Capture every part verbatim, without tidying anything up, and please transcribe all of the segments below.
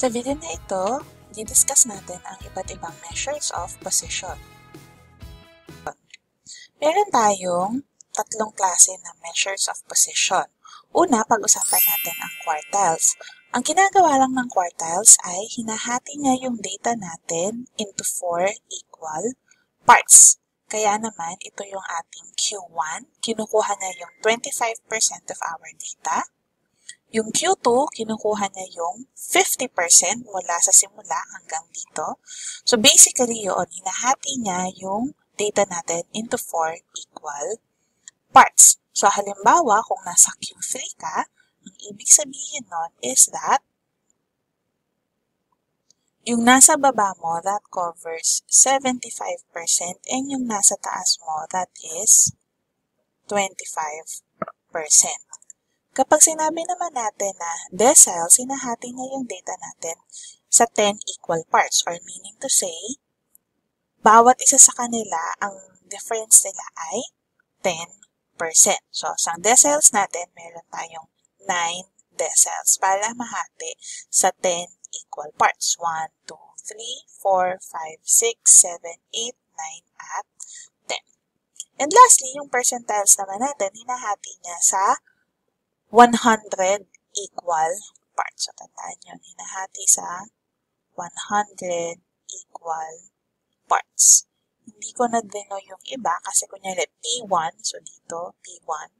Sa video na ito, didiscuss natin ang iba't ibang measures of position. Meron tayong tatlong klase ng measures of position. Una, pag-usapan natin ang quartiles. Ang ginagawa lang ng quartiles ay hinahati niya yung data natin into four equal parts. Kaya naman, ito yung ating Q one. Kinukuha niya yung twenty-five percent of our data. Yung Q two, kinukuha niya yung fifty percent mula sa simula hanggang dito. So basically yun, hinahati niya yung data natin into four equal parts. So halimbawa, kung nasa Q three ka, ang ibig sabihin nun is that yung nasa baba mo, that covers seventy-five percent, and yung nasa taas mo, that is twenty-five percent. Kapag sinabi naman natin na decile, sinahati na yung data natin sa ten equal parts, or meaning to say, bawat isa sa kanila, ang difference nila ay ten percent. So, sa decils natin, meron tayong nine decils para mahati sa ten equal parts. one, two, three, four, five, six, seven, eight, nine, at ten. And lastly, yung percentiles naman natin, hinahati niya sa one hundred equal parts. So, tandaan yun, hinahati sa one hundred equal parts. Hindi ko na-deno yung iba kasi kunyari P one, so dito P one,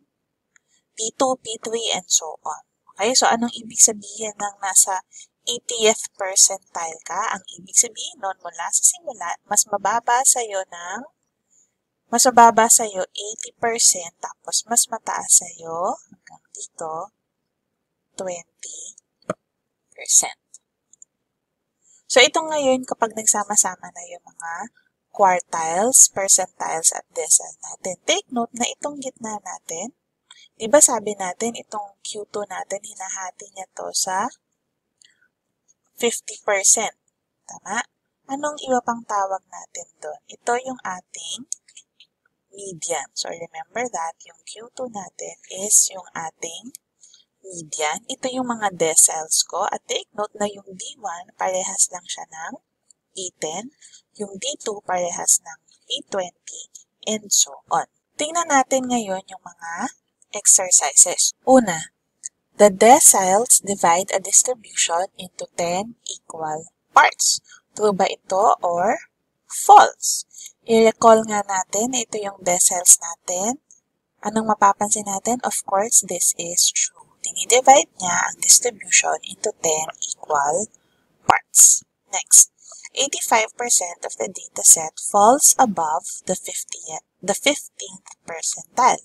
P two, P three, and so on. Okay, so anong ibig sabihin ng nasa eightieth percentile ka? Ang ibig sabihin nun, mula sa simula, mas mababa sa'yo ng, mas mababa sa'yo eighty percent, tapos mas mataas sa'yo, hanggang dito, twenty percent. So, ito ngayon, kapag nagsama-sama na yung mga quartiles, percentiles, at decile natin, take note na itong gitna natin, diba sabi natin, itong Q two natin, hinahati niya to sa fifty percent. Tama? Anong iba pang tawag natin doon? Ito yung ating median. So, remember that yung Q two natin is yung ating median. Ito yung mga deciles ko. At take note na yung D one, parehas lang siya ng D ten. Yung D two, parehas ng D twenty. And so on. Tingnan natin ngayon yung mga exercises. Una, the deciles divide a distribution into ten equal parts. True ba ito or false? I-recall nga natin, ito yung decils natin. Anong mapapansin natin? Of course, this is true. Dinidivide niya ang distribution into ten equal parts. Next, eighty-five percent of the data set falls above the fifteenth percentile.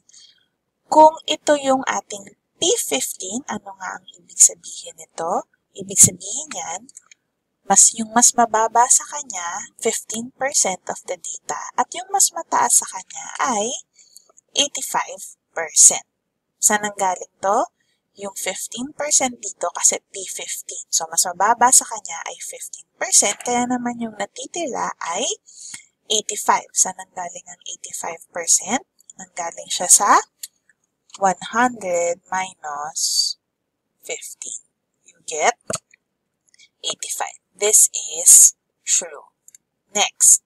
Kung ito yung ating P fifteen, ano nga ang ibig sabihin nito? Ibig sabihin yan, mas yung mas mababa sa kanya, fifteen percent of the data, at yung mas mataas sa kanya ay eighty-five percent. Saan ang galing to? Yung fifteen percent dito kasi P fifteen. So, mas mababa sa kanya ay fifteen percent, kaya naman yung natitira ay eighty-five. Saan ang galing ang eighty-five percent? Nanggaling siya sa one hundred minus fifteen. You get eighty-five. This is true. Next,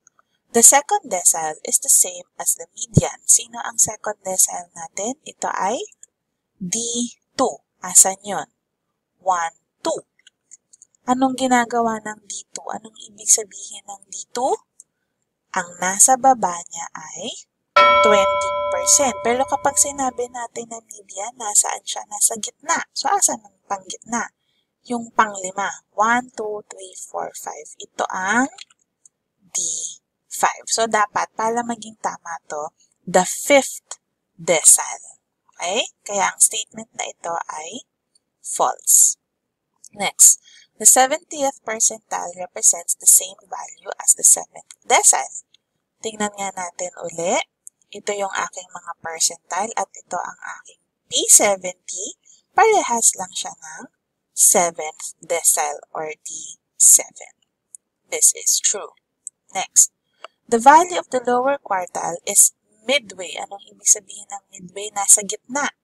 the second decile is the same as the median. Sino ang second decile natin? Ito ay D two. Asan yun? one, two. Anong ginagawa ng D two? Anong ibig sabihin ng D two? Ang nasa baba niya ay twenty percent. Pero kapag sinabi natin na median, nasaan siya? Nasa gitna. So, asan ang panggitna? Yung panglima. one, two, three, four, five. Ito ang D five. So, dapat, para maging tama to, the fifth decile. Okay? Kaya ang statement na ito ay false. Next, the seventieth percentile represents the same value as the seventh decile. Tingnan nga natin uli. Ito yung aking mga percentile at ito ang aking P seventy. Parehas lang siya ng seventh decile or D seven. This is true. Next, the value of the lower quartile is midway. Anong ibig sabihin ng midway? Nasa gitna.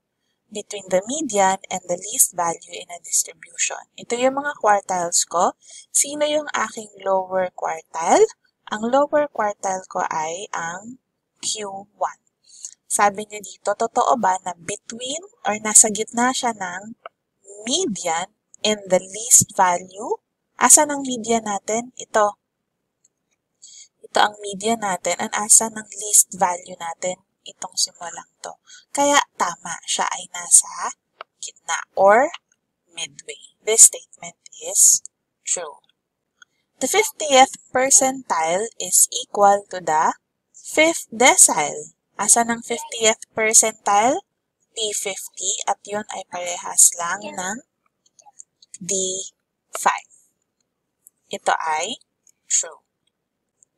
between the median and the least value in a distribution. Ito yung mga quartiles ko. Sino yung aking lower quartile? Ang lower quartile ko ay ang Q one. Sabi niya dito, totoo ba na between or nasa gitna siya ng median and the least value? Asan ang median natin? Ito. Ito ang median natin. At asan ang least value natin? Itong simulang to. Kaya tama, siya ay nasa gitna or midway. This statement is true. The fiftieth percentile is equal to the fifth decile. Asan ang fiftieth percentile? D fifty at yun ay parehas lang ng D five. Ito ay true.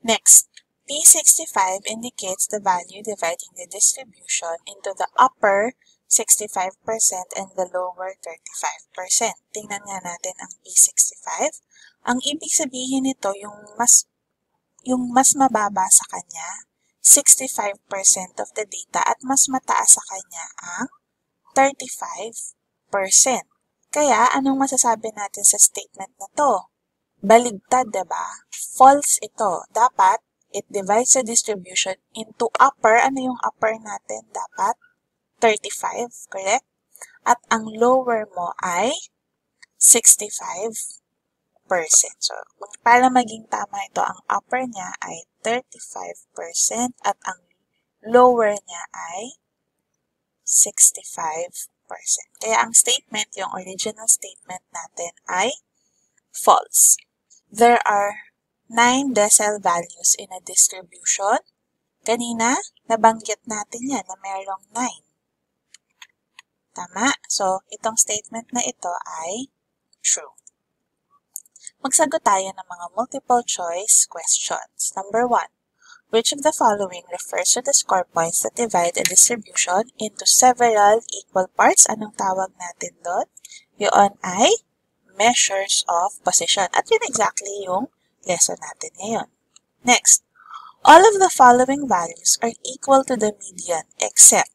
Next, P sixty-five indicates the value dividing the distribution into the upper sixty-five percent and the lower thirty-five percent. Tingnan nga natin ang P sixty-five. Ang ibig sabihin nito, yung mas, yung mas mababa sa kanya, sixty-five percent of the data, at mas mataas sa kanya ang thirty-five percent. Kaya, anong masasabi natin sa statement na to? Baligtad, diba? False ito. Dapat, it divides the distribution into upper. Ano yung upper natin? Dapat thirty-five, correct? At ang lower mo ay sixty-five percent. So, para maging tama ito, ang upper niya ay thirty-five percent at ang lower niya ay sixty-five percent. Kaya ang statement, yung original statement natin ay false. There are nine decile values in a distribution. Kanina, nabanggit natin yan na merong nine. Tama? So, itong statement na ito ay true. Magsagot tayo ng mga multiple choice questions. Number one, which of the following refers to the score points that divide a distribution into several equal parts? Anong tawag natin doon? Yun ay measures of position. At yun exactly yung lesson natin ngayon. Next, all of the following values are equal to the median except.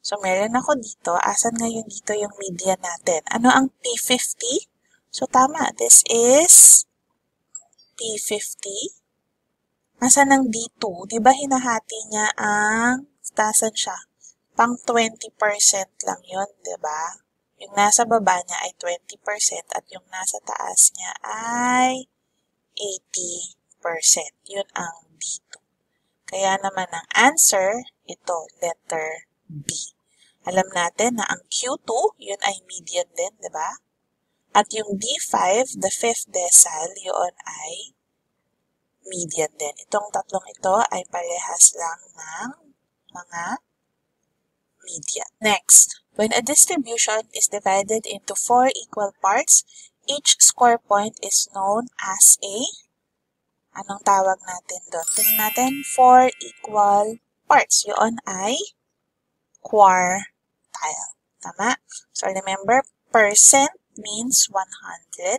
So, meron ako dito. Asan ngayon dito yung median natin? Ano ang P fifty? So, tama. This is P fifty. Asan ang D two? Diba hinahati niya ang, tasan siya? Pang twenty percent lang yun, diba? Yung nasa baba niya ay twenty percent at yung nasa taas niya ay eighty percent. Yun ang D two. Kaya naman ang answer, ito, letter B. Alam natin na ang Q two, yun ay median din, di ba? At yung D five, the fifth decile, yun ay median din. Itong tatlong ito ay parehas lang ng mga median. Next, when a distribution is divided into four equal parts, each score point is known as a, anong tawag natin doon? Tingnan natin, four equal parts. Yun ay quartile. Tama? So, remember, percent means one hundred,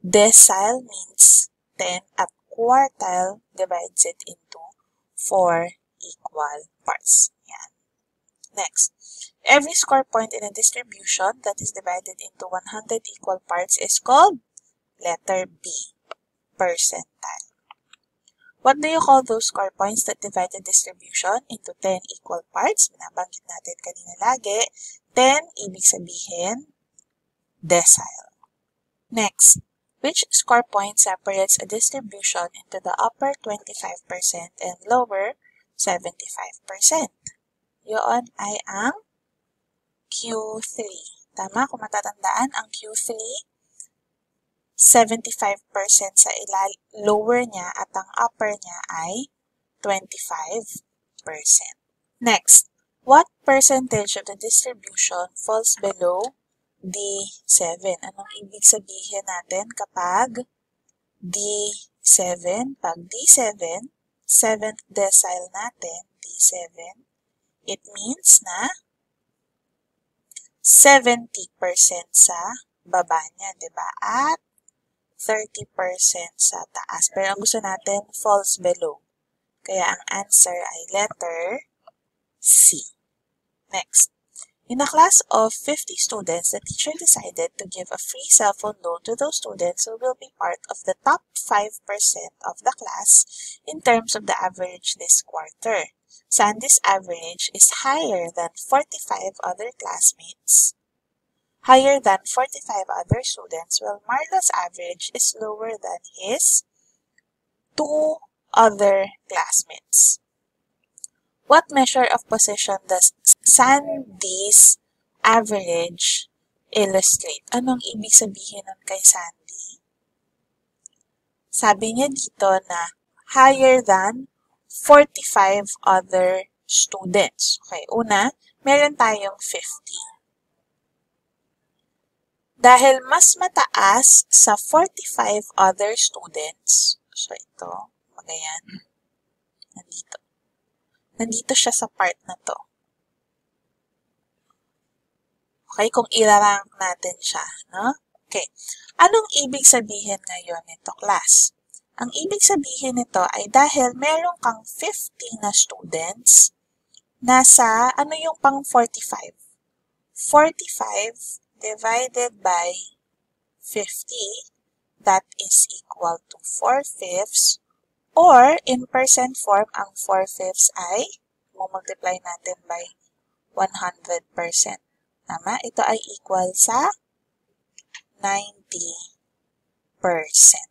decile means ten, at quartile divides it into four equal parts. Yan. Next. Every score point in a distribution that is divided into one hundred equal parts is called letter B, percentile. What do you call those score points that divide a distribution into ten equal parts? Binabanggit natin kanina lagi. ten, ibig sabihin, decile. Next, which score point separates a distribution into the upper twenty-five percent and lower seventy-five percent? Yun ay ang Q three. Tama, kung matatandaan, ang Q three, seventy-five percent sa ilal lower niya at ang upper niya ay twenty-five percent. Next, what percentage of the distribution falls below D seven? Anong ibig sabihin natin kapag D seven? Pag D seven, seventh decile natin, D seven, it means na seventy percent sa baba niya, diba? At thirty percent sa taas. Pero ang gusto natin, falls below. Kaya ang answer ay letter C. Next, In a class of fifty students, the teacher decided to give a free cell phone loan to those students who will be part of the top five percent of the class in terms of the average this quarter. Sandy's average is higher than forty-five other classmates. Higher than forty-five other students, while Marlo's average is lower than his two other classmates. What measure of position does Sandy's average illustrate? Anong ibig sabihin ng kay Sandy? Sabi niya dito na higher than forty-five other students. Okay, una, meron tayong fifty. Dahil mas mataas sa forty-five other students, so ito, magayan, nandito. Nandito siya sa part na to. Okay, kung irarank natin siya, no? Okay. Anong ibig sabihin ngayon nito, class? Ang ibig sabihin nito ay dahil meron kang fifty na students, nasa, ano yung pang forty-five? forty-five divided by fifty, that is equal to four fifths. Or, in percent form, ang four fifths ay, multiply natin by one hundred percent. Tama? Ito ay equal sa ninety percent.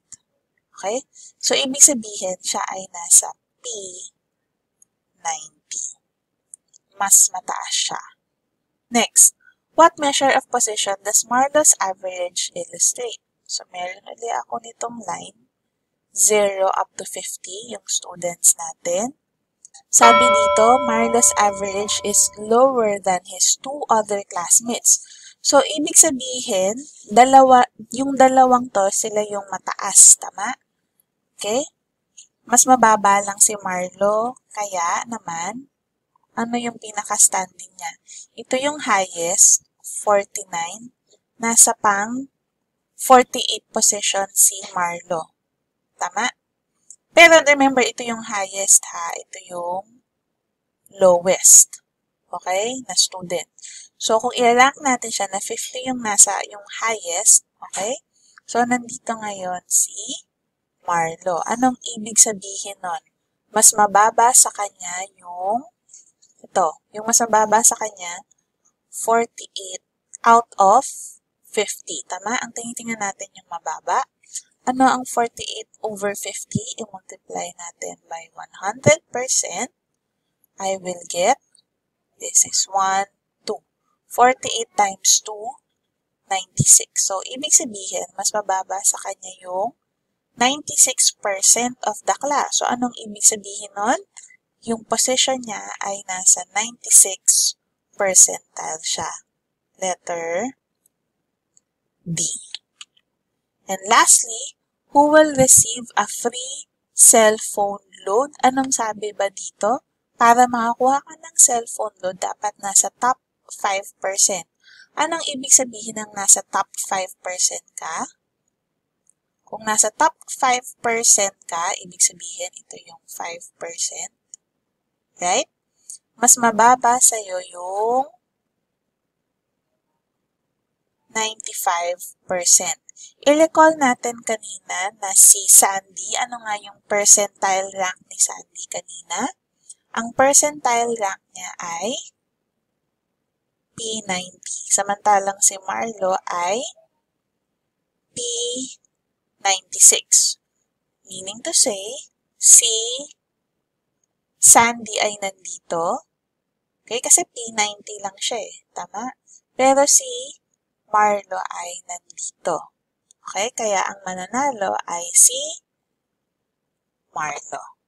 Okay? So, ibig sabihin, siya ay nasa P ninety. Mas mataas siya. Next, what measure of position does Marlo's average illustrate? So, meron ulit ako nitong line. zero up to fifty yung students natin. Sabi dito, Marlo's average is lower than his two other classmates. So, ibig sabihin, dalawa, yung dalawang to, sila yung mataas, tama? Okay? Mas mababa lang si Marlo, kaya naman, ano yung pinaka-standing niya? Ito yung highest, forty-nine. Nasa pang forty-eight position si Marlo. Tama? Pero remember, ito yung highest ha. Ito yung lowest. Okay? Na student. So, kung i-rank natin siya na fifty yung nasa yung highest. Okay? So, nandito ngayon si Marlo. Anong ibig sabihin nun? Mas mababa sa kanya yung ito. Yung mas mababa sa kanya, forty-eight out of fifty. Tama? Ang tingin-tingnan natin yung mababa. Ano ang forty-eight over fifty? I-multiply natin by one hundred percent. I will get, this is one, two. forty-eight times two, ninety-six. So, ibig sabihin, mas mababa sa kanya yung ninety-six percent of the class. So, anong ibig sabihin nun? Yung position niya ay nasa ninety-six percentile siya. Letter D. And lastly, who will receive a free cell phone loan? Anong sabi ba dito? Para makakuha ka ng cell phone loan, dapat nasa top five percent. Anong ibig sabihin ng nasa top five percent ka? Kung nasa top five percent ka, ibig sabihin ito yung five percent. Right? Mas mababa sa'yo yung ninety-five percent. I-recall natin kanina na si Sandy, ano nga yung percentile rank ni Sandy kanina? Ang percentile rank niya ay P ninety. Samantalang si Marlo ay P ninety-six. Meaning to say, si Sandy ay nandito. Okay, kasi P ninety lang siya eh. Tama? Pero si Marlo ay nandito. Okay, kaya ang mananalo ay si Marlo.